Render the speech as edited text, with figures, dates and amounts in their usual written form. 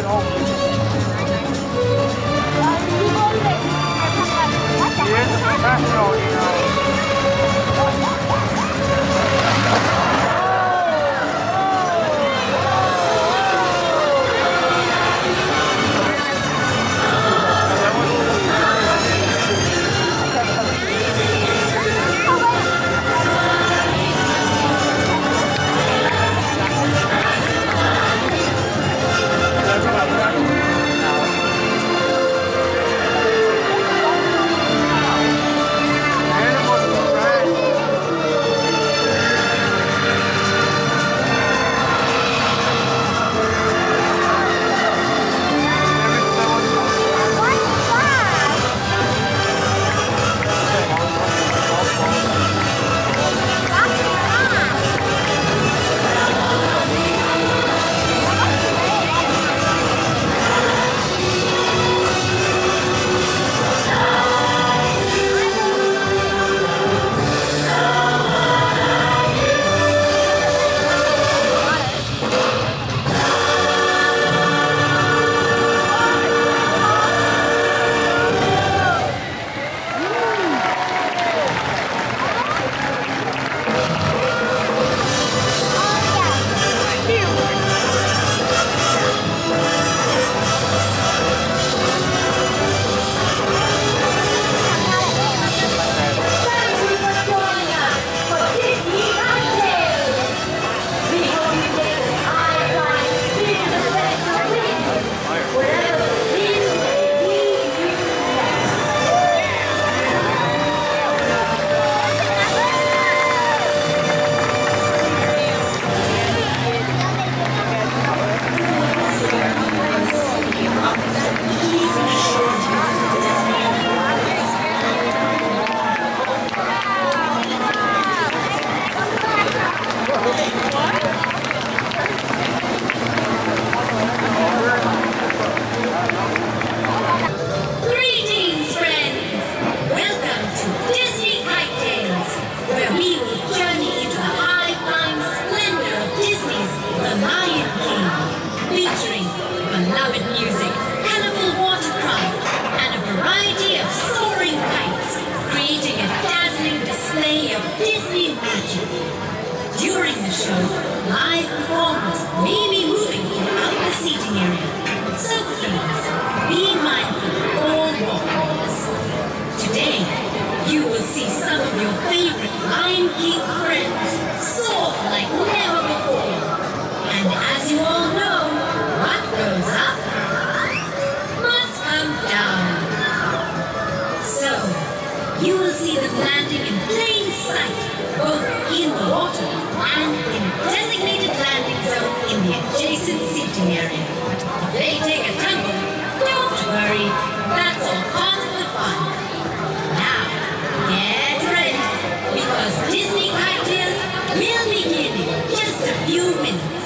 it off. He is a professional, you Disney magic. During the show, live performers may be moving throughout the seating area, so please be mindful of all walkers. Today, you will see some of your favorite Lion King friends soar like never before. And as you all know, what goes up must come down. So, you will see them landing in plain sight, both in the water and in a designated landing zone in the adjacent seating area. If they take a tumble, don't worry, that's all part of the fun. Now, get ready, because Disney Kite Tails will begin in just a few minutes.